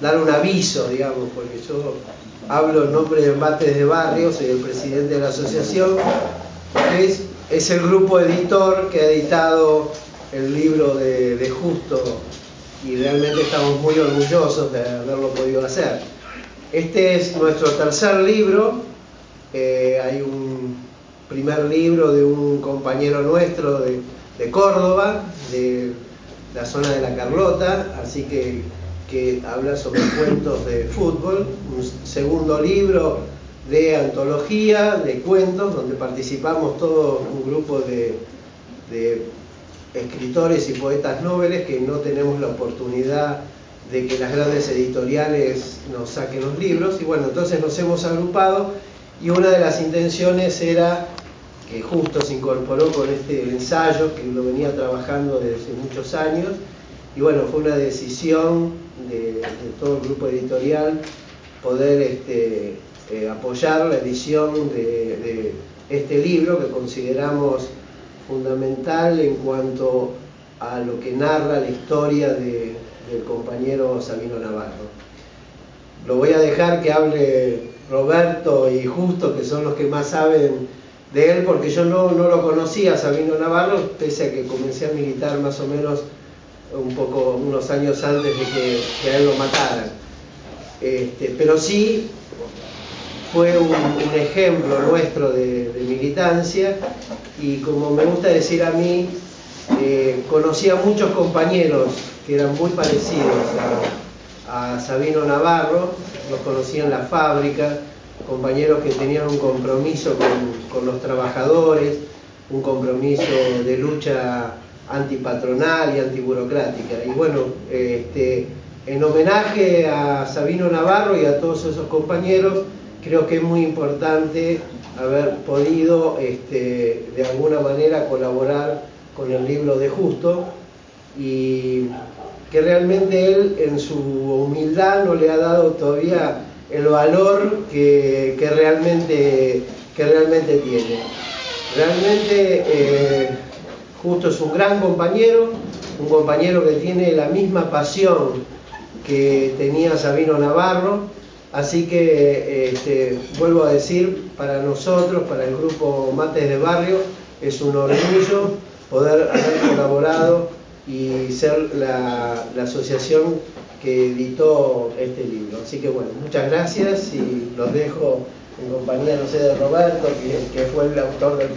dar un aviso, digamos, porque yo hablo en nombre de Embates de Barrio, soy el presidente de la asociación, que es el grupo editor que ha editado el libro de Justo, y realmente estamos muy orgullosos de haberlo podido hacer. Este es nuestro tercer libro. Hay un primer libro de un compañero nuestro de Córdoba, de la zona de La Carlota, así que habla sobre cuentos de fútbol. Un segundo libro de antología, de cuentos, donde participamos todo un grupo de escritores y poetas noveles que no tenemos la oportunidad de que las grandes editoriales nos saquen los libros. Y bueno, entonces nos hemos agrupado, y una de las intenciones era que Justo se incorporó con este ensayo que lo venía trabajando desde muchos años, y bueno, fue una decisión de todo el grupo editorial poder apoyar la edición de este libro, que consideramos fundamental en cuanto a lo que narra la historia del compañero Sabino Navarro. Lo voy a dejar que hable Roberto y Justo, que son los que más saben de él, porque yo no lo conocía, Sabino Navarro, pese a que comencé a militar más o menos unos años antes de que a él lo mataran. Pero sí fue un ejemplo nuestro de militancia, y como me gusta decir a mí, conocí a muchos compañeros que eran muy parecidos a Sabino Navarro. Los conocí en la fábrica, compañeros que tenían un compromiso con los trabajadores, un compromiso de lucha antipatronal y antiburocrática. Y bueno, en homenaje a Sabino Navarro y a todos esos compañeros, creo que es muy importante haber podido de alguna manera colaborar con el libro de Justo, y que realmente él en su humildad no le ha dado todavía el valor que realmente tiene. Realmente Justo es un gran compañero, un compañero que tiene la misma pasión que tenía Sabino Navarro. Así que vuelvo a decir, para nosotros, para el grupo Mates de Barrio, es un orgullo poder haber colaborado y ser la asociación que editó este libro. Así que bueno, muchas gracias, y los dejo en compañía, no sé, de Roberto, que fue el autor del